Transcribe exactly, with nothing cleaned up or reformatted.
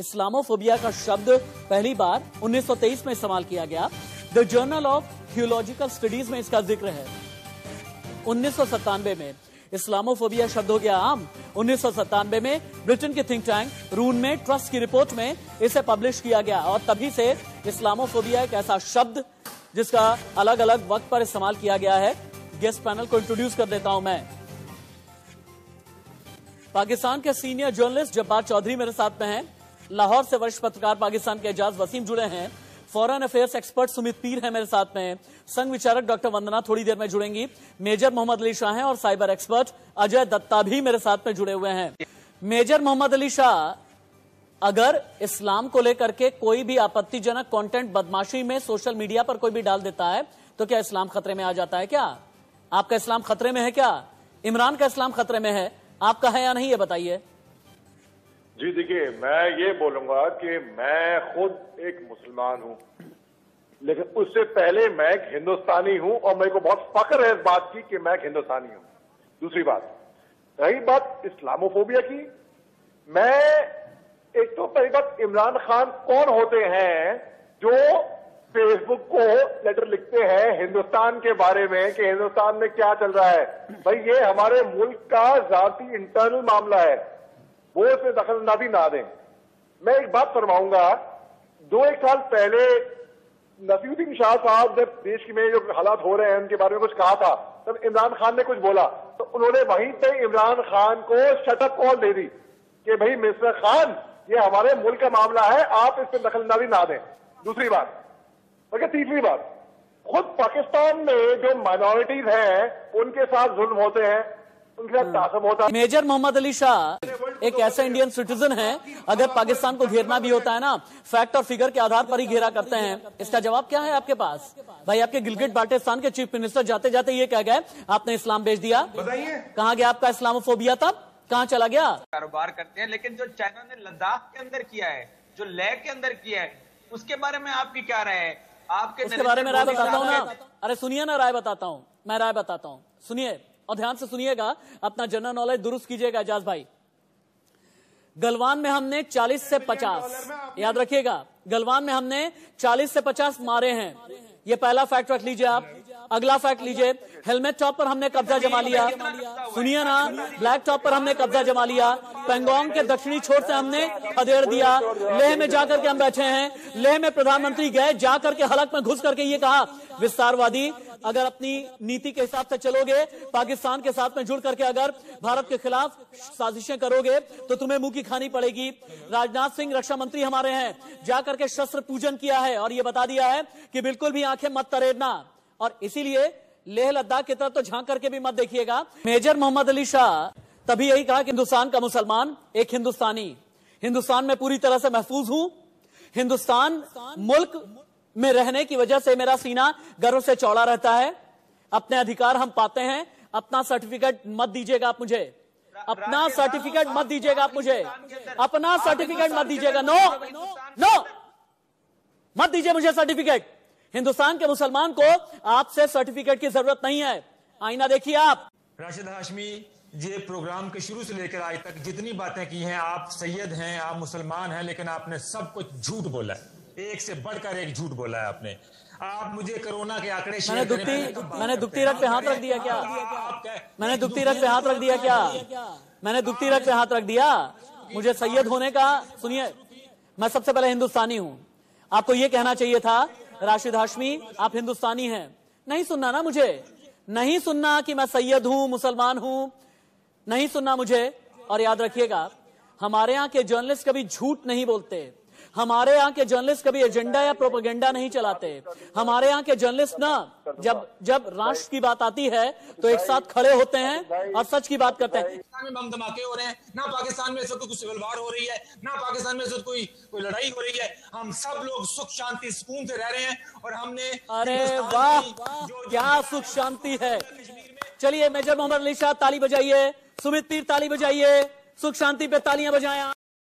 Islamophobia का शब्द पहली बार उन्नीस सौ तेईस में इस्तेमाल किया गया। The journal of theological studies में इसका जिक्र है। उन्नीस सौ सत्तानवे में इस्लामोफोबिया शब्द हो गया आम। उन्नीस सौ सत्तानवे में ब्रिटेन के थिंक टैंक रून में ट्रस्ट की रिपोर्ट में इसे पब्लिश किया गया और तभी से इस्लामोफोबिया एक ऐसा शब्द जिसका अलग अलग वक्त पर इस्तेमाल किया गया है। गेस्ट पैनल को इंट्रोड्यूस कर देता हूं मैं। पाकिस्तान के सीनियर जर्नलिस्ट जब्बार चौधरी मेरे साथ में हैं। लाहौर से वरिष्ठ पत्रकार पाकिस्तान के इजाज वसीम जुड़े हैं। फॉरेन अफेयर्स एक्सपर्ट सुमित पीर है मेरे साथ में। संघ विचारक डॉक्टर वंदना थोड़ी देर में जुड़ेंगी। मेजर मोहम्मद अली शाह हैं और साइबर एक्सपर्ट अजय दत्ता भी मेरे साथ में जुड़े हुए हैं। मेजर मोहम्मद अली शाह, अगर इस्लाम को लेकर के कोई भी आपत्तिजनक कंटेंट बदमाशी में सोशल मीडिया पर कोई भी डाल देता है तो क्या इस्लाम खतरे में आ जाता है? क्या आपका इस्लाम खतरे में है? क्या इमरान का इस्लाम खतरे में है? आपका है या नहीं, ये बताइए। जी देखिए, मैं ये बोलूंगा कि मैं खुद एक मुसलमान हूँ, लेकिन उससे पहले मैं एक हिंदुस्तानी हूँ और मेरे को बहुत फख्र है इस बात की कि मैं एक हिंदुस्तानी हूँ। दूसरी बात, रही बात इस्लामोफोबिया की, मैं एक तो पहली बात इमरान खान कौन होते हैं जो फेसबुक को लेटर लिखते हैं हिंदुस्तान के बारे में कि हिंदुस्तान में क्या चल रहा है। भाई ये हमारे मुल्क का जाती इंटरनल मामला है, वो इसमें दखलंदाजी ना दें। मैं एक बात फरमाऊंगा, दो एक साल पहले नसीरुद्दीन शाह साहब जब देश में जो हालात हो रहे हैं उनके बारे में कुछ कहा था, तब इमरान खान ने कुछ बोला तो उन्होंने वहीं पे इमरान खान को शटअप कॉल दे दी कि भाई मिस्टर खान ये हमारे मुल्क का मामला है, आप इस पर दखलंदाजी ना दें। दूसरी बात, और तीसरी बात, खुद पाकिस्तान में जो माइनॉरिटीज हैं उनके साथ जुल्म होते हैं, उनके साथ तासब होता है। मेजर मोहम्मद अली शाह एक ऐसे इंडियन सिटीजन हैं, अगर पाकिस्तान को घेरना भी होता है ना, फैक्ट और फिगर के आधार पर ही घेरा करते हैं। इसका जवाब क्या है आपके पास? भाई आपके गिलगिट बाल्टिस्तान के चीफ मिनिस्टर जाते जाते ये कह गए आपने इस्लाम बेच दिया। कहाँ गया आपका इस्लामोफोबिया? तब कहाँ चला गया? कारोबार करते हैं, लेकिन जो चाइना ने लद्दाख के अंदर किया है, जो लेह के अंदर किया है, उसके बारे में आपकी क्या राय है? आपके उसके बारे में राय बताता हूँ ना। अरे सुनिए ना, राय बताता हूँ मैं, राय बताता हूँ, सुनिए और ध्यान से सुनिएगा, अपना जनरल नॉलेज दुरुस्त कीजिएगा। इजाज भाई, गलवान में हमने चालीस से पचास, याद रखिएगा, गलवान में हमने चालीस से पचास मारे हैं, ये पहला फैक्ट रख लीजिए आप। अगला फैक्ट लीजिए, हेलमेट टॉप पर हमने कब्जा जमा लिया, सुनिए ना, ब्लैक टॉप पर हमने कब्जा जमा लिया, पैंगोंग के दक्षिणी छोर से हमने खदेड़ दिया, लेह में जाकर के हम बैठे हैं, लेह में प्रधानमंत्री गए, जाकर के हलक में घुस करके ये कहा विस्तारवादी अगर अपनी नीति के हिसाब से चलोगे, पाकिस्तान के साथ में जुड़ करके अगर भारत के खिलाफ साजिशें करोगे तो तुम्हें मुंह की खानी पड़ेगी। राजनाथ सिंह रक्षा मंत्री हमारे हैं, जाकर के शस्त्र पूजन किया है और ये बता दिया है कि बिल्कुल भी आंखें मत तरेना, और इसीलिए लेह लद्दाख की तरफ तो झांक करके भी मत देखिएगा। मेजर मोहम्मद अली शाह तभी यही कहा कि हिंदुस्तान का मुसलमान एक हिंदुस्तानी, हिंदुस्तान में पूरी तरह से महफूज हूं, हिंदुस्तान मुल्क में रहने की वजह से मेरा सीना गर्व से चौड़ा रहता है, अपने अधिकार हम पाते हैं, अपना सर्टिफिकेट मत दीजिएगा आप मुझे, अपना सर्टिफिकेट मत दीजिएगा आप मुझे, अपना सर्टिफिकेट मत दीजिएगा, नो नो मत दीजिए मुझे सर्टिफिकेट। हिंदुस्तान के मुसलमान को आपसे सर्टिफिकेट की जरूरत नहीं है। आईना देखिए आप। राशिद हाशमी, ये प्रोग्राम के शुरू से लेकर आज तक जितनी बातें की हैं, आप सैयद हैं, आप मुसलमान हैं, लेकिन आपने सब कुछ झूठ बोला है, एक से बढ़कर एक झूठ बोला है आपने। आप मुझे कोरोना के आंकड़े शेयर करें, मैंने दुपट्टी रख पे हाथ रख दिया क्या? मैंने दुपट्टी रख पे हाथ रख दिया क्या? मैंने दुपट्टी रख पे हाथ रख दिया? मुझे सैयद होने का, सुनिए, मैं सबसे पहले हिंदुस्तानी हूँ, आपको ये कहना चाहिए था राशिद हाशमी आप हिंदुस्तानी हैं, नहीं सुनना ना मुझे, नहीं सुनना कि मैं सैयद हूँ, मुसलमान हूँ, नहीं सुनना मुझे। और याद रखिएगा, हमारे यहाँ के जर्नलिस्ट कभी झूठ नहीं बोलते, हमारे यहाँ के जर्नलिस्ट कभी एजेंडा या प्रोपेगेंडा नहीं चलाते, हमारे यहाँ के जर्नलिस्ट ना जब जब राष्ट्र की बात आती है तो एक साथ खड़े होते हैं और सच की बात करते हैं। पाकिस्तान में बम धमाके हो रहे हैं ना, पाकिस्तान में इस वक्त कुछ सिविल वार हो रही है ना, पाकिस्तान में इस वक्त कोई कोई लड़ाई हो रही है, हम सब लोग सुख शांति सुकून से रह रहे हैं और हमने, अरे वाह क्या सुख शांति है। चलिए, मेजर मोहम्मद अली शाह ताली बजाइए, सुमित पीर ताली बजाइए, सुख शांति पे तालियां बजाएं।